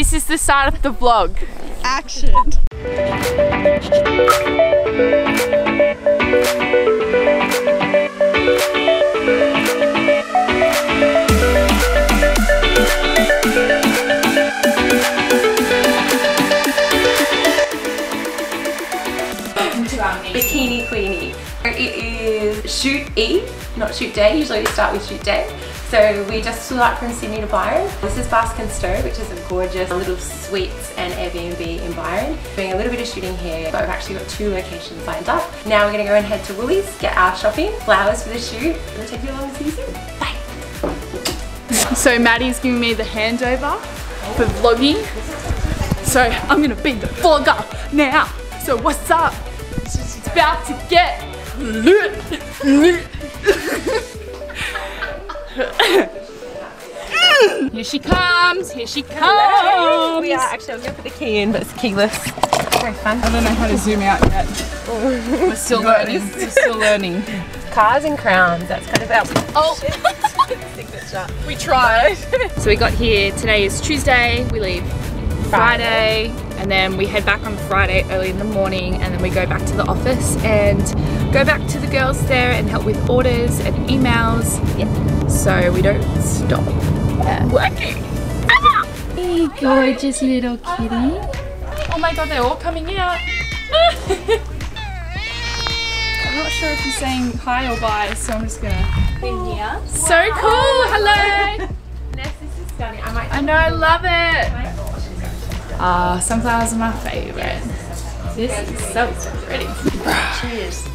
This is the start of the vlog. Action. Welcome to our Bikini Queenie. It is shoot E, not shoot day. Usually we start with shoot day. So we just flew out from Sydney to Byron. This is Bask and Stowe, which is a gorgeous little suites and Airbnb in Byron. Doing a little bit of shooting here, but we've actually got 2 locations lined up. Now we're gonna go and head to Woolies, get our shopping, flowers for the shoot, and we'll take you along and see you soon. Bye! So Maddie's giving me the handover for vlogging. So I'm gonna be the vlogger now. So what's up? She's about to get lit. Here she comes, here she comes! Hello. We are actually, I'm going to put the key in, but it's keyless. It's very fun. I don't know how to zoom out yet. We're still learning, we're still learning. Cars and Crowns, that's kind of our signature. We tried. So we got here, today is Tuesday, we leave Friday, and then we head back on Friday early in the morning, and then we go back to the office and go back to the girls there and help with orders and emails. Yeah. So we don't stop working. Ah! Hey, gorgeous little kitty. Oh my god, they're all coming out. I'm not sure if you're saying hi or bye, so I'm just gonna. In here. So wow. Cool, hello. Ness, this is stunning. I know, I love it. Ah, sunflowers are my favorite. This is so pretty. Cheers.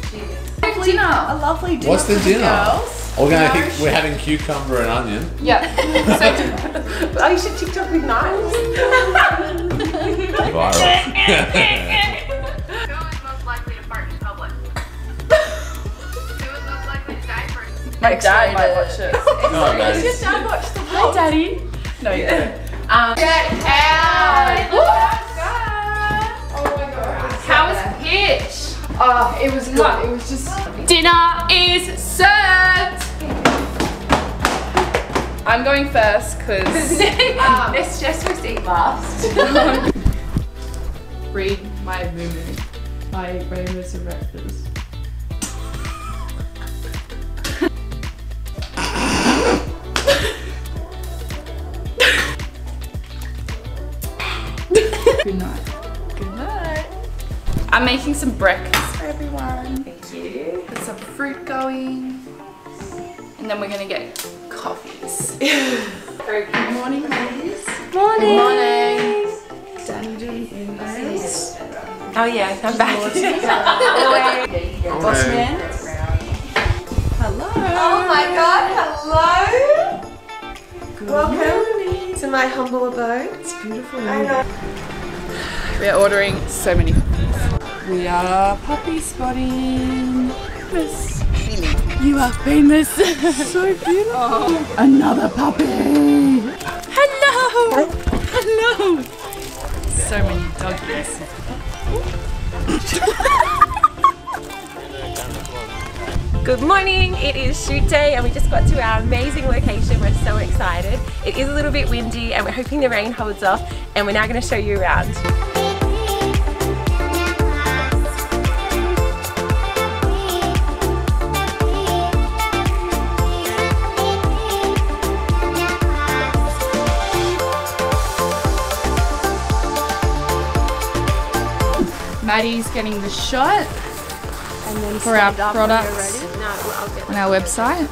Dinner. A lovely dinner. What's the dinner? Girls. I think we're having cucumber and onion. Yeah. So, oh, you should TikTok with knives. Viral. Who is most likely to fart in public? Who is most likely to die first? My dad might watch it. Does your dad watch the vlog? Hi, Daddy. No, you don't. Get out! Oh my god. How was pitch? Oh, it was good. It was just... Dinner is served! I'm going first, because... It's just supposed to eat last. Read my moo-moo. I ate rainbows and breakfast. Good night. Good night. I'm making some breakfast. Everyone. Thank you. Put some fruit going. And then we're gonna get coffees. Good morning, ladies. Morning. Morning. Standing in those. Oh yeah, I'm back. Boss man. Hello. Oh my god, hello. Good morning. Welcome to my humble abode. It's beautiful. I know. We're ordering so many. We are puppy spotting. Yes. You are famous. So beautiful. Oh. Another puppy. Hello. Hello. So many doggies. Good morning. It is shoot day and we just got to our amazing location. We're so excited. It is a little bit windy and we're hoping the rain holds off, and we're now going to show you around. Maddie's getting the shot and then for our products on our website.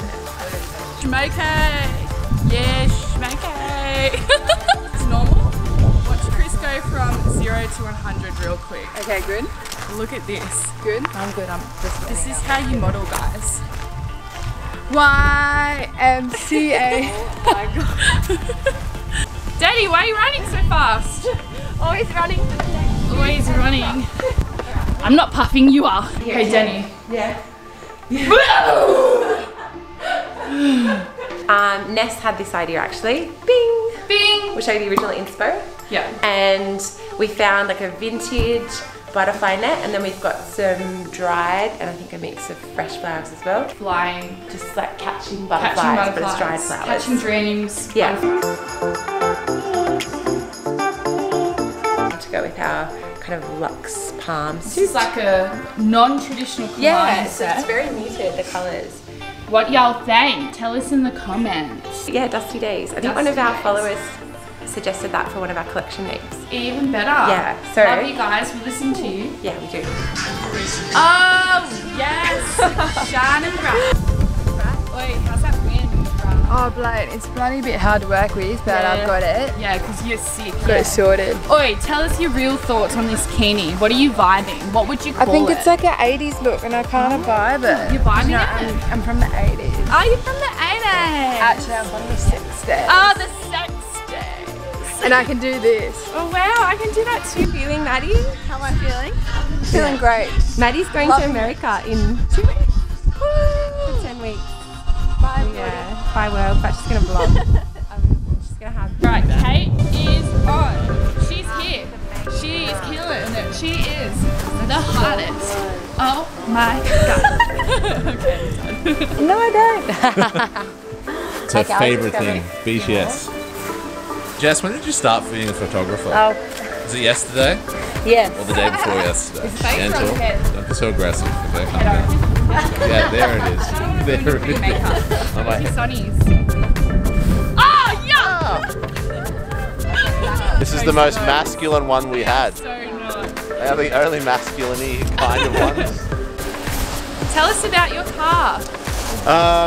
Jamaica! Yes, Jamaica! It's normal. Watch Chris go from 0 to 100 real quick. Okay, good. Look at this. Good? I'm good. I'm just this is how you model, guys. YMCA. Oh my god. Daddy, why are you running so fast? Always running for the day. Always running. I'm not puffing, you are. Yeah, hey, Denny. Yeah. Ness had this idea actually. Bing! Bing! We'll show you the original inspo. Yeah. And we found like a vintage butterfly net, and then we've got some dried and I think a mix of fresh flowers as well. Flying. Just like catching butterflies, but it's dried flowers. Catching dreams. Yeah. go with our kind of Luxe Palms. This is like a non-traditional colour. Yeah, so it's very muted, the colours. What y'all think? Tell us in the comments. Yeah, Dusty Days. I think one of our followers suggested that for one of our collection names. Even better. Yeah, so. Love you guys, we listen to you. Yeah, we do. Oh, yes! Shine and Ruff. Oi, how's that wind? Oh, blown. It's bloody a bit hard to work with, but yeah. I've got it. Yeah, because you're sick. Got it sorted. Oi, tell us your real thoughts on this Kini. What are you vibing? What would you call it? I think it's like an 80s look and I kind of vibe it. You're vibing it? I'm from the 80s. Oh, you're from the 80s? Actually, I'm from the 60s. Oh, the 60s. And I can do this. Oh wow, I can do that too. Feeling Maddie? How am I feeling? Feeling great. Maddie's going to America in 2 weeks. Woo! 10 weeks. Bye world. Yeah. Bye world, but she's going to vlog. She's going to have... Right, Kate is on. She's here. She is killing it. She is the hardest. Oh my god. Okay, no I don't. It's her favourite thing, BTS. Yeah. Jess, when did you start being a photographer? Oh. Is it yesterday? Yes. Or the day before yesterday? It's Gentle. So aggressive. Yeah, there it is. There it is. I'm like, oh, yeah! This is the most masculine one we had. So not. They are the only masculine-y kind of ones. Tell us about your car.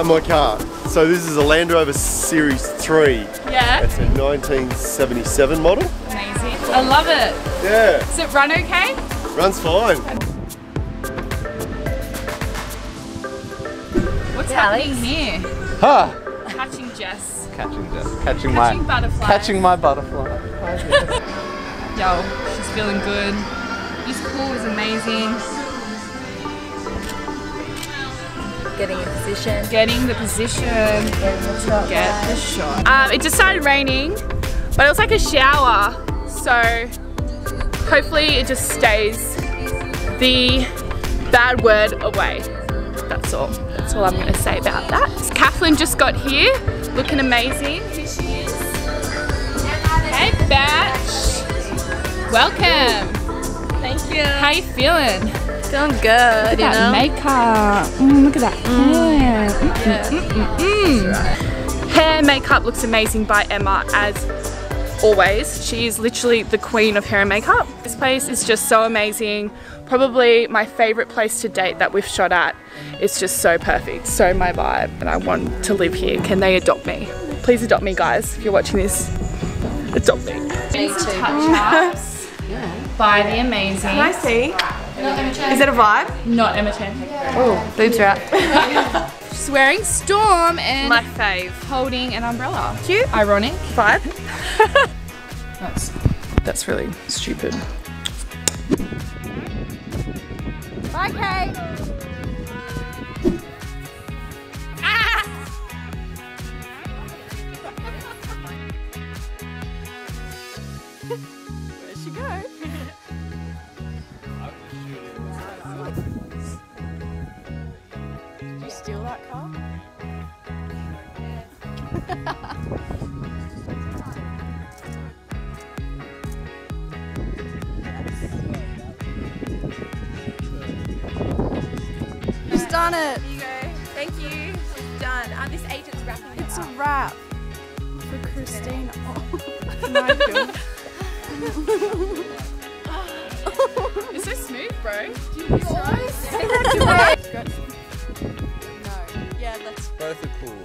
My car. So this is a Land Rover Series 3. Yeah. It's a 1977 model. Amazing. I love it. Yeah. Does it run okay? Runs fine. What's happening here? Huh? Catching Jess. Catching Jess. Catching my butterfly. Catching my butterfly. Yo, she's feeling good. This pool is amazing. Getting in position. Getting the position. Get the shot. It just started raining, but it was like a shower. So hopefully it just stays the bad word away. That's all. That's all I'm going to say about that. Cathlin just got here, looking amazing. Here she is. Hey, Batch. Welcome. Thank you. How you feeling? Feeling good, you know? Makeup. Look at that. Hair makeup looks amazing by Emma, as always. She is literally the queen of hair and makeup. This place is just so amazing. Probably my favorite place to date that we've shot at. It's just so perfect, so my vibe, and I want to live here. Can they adopt me? Please adopt me, guys. If you're watching this, adopt me. Touch-ups by the amazing. Can I see? Is it a vibe? Not Emma Chen. Oh, boobs are out. She's wearing Storm and my fave, holding an umbrella. Cute. Ironic. Vibe. That's really stupid. Bye, Kate. Where'd she go? Steal that car? She's done it! Here you go. Thank you. She's done. And this agent's wrapping it up. It's a wrap. For Christina. Oh. You're so smooth, bro. You always say that to me. That's both are cool.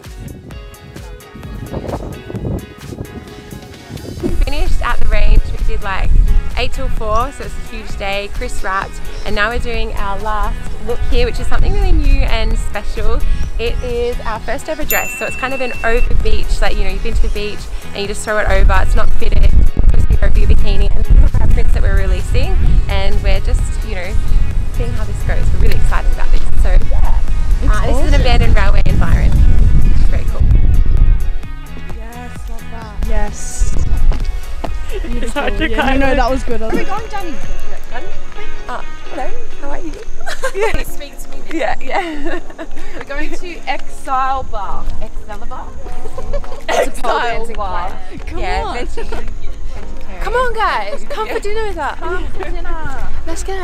Finished at the range, we did like 8 till 4, so it's a huge day, Chris wrapped, and now we're doing our last look here, which is something really new and special. It is our first ever dress, so it's kind of an over beach, like, you know, you've been to the beach and you just throw it over, it's not fitted, it's just over your bikini, and look at our prints that we're releasing, and we're just, you know, seeing how this goes. We're really excited about this, so yeah. This is an abandoned railway in Byron, which is very cool. Yes, love that. Yes. It's hard to kind of... No, that was good. Are we going down here? Hello, how are you? Yeah. It speaks to me now. Yeah. We're going to Exile Bar. Exile Bar? It's a pole dancing bar. Come on. Yeah, veggie. Come on, guys. Come for dinner with us. Come for dinner. Let's go.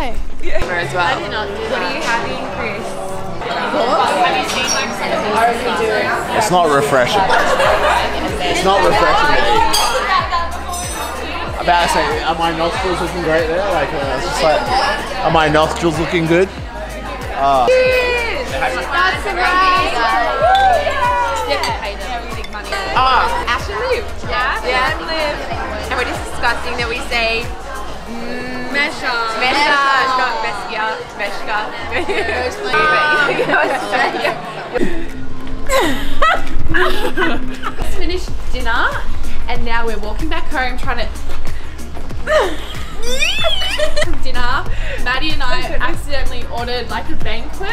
Yeah. As well. I did not do that. What are you having, Chris? What? It's not refreshing. It's not refreshing to eat. I'm about to say, are my nostrils looking great there? Like, it's just like, are my nostrils looking good? That's right. Ash and Liv. Yeah? Yeah, and Liv. And we're just discussing that we say Mesha. Mesha, not Meskia. Meshka. Just finished dinner and now we're walking back home trying to from dinner. Maddie and I accidentally ordered like a banquet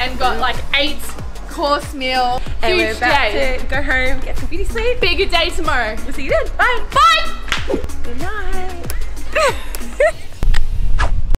and got like 8-course meal. And we're about to go home, get some beauty sleep. Bigger day tomorrow. We'll see you then. Bye. Bye. Good night.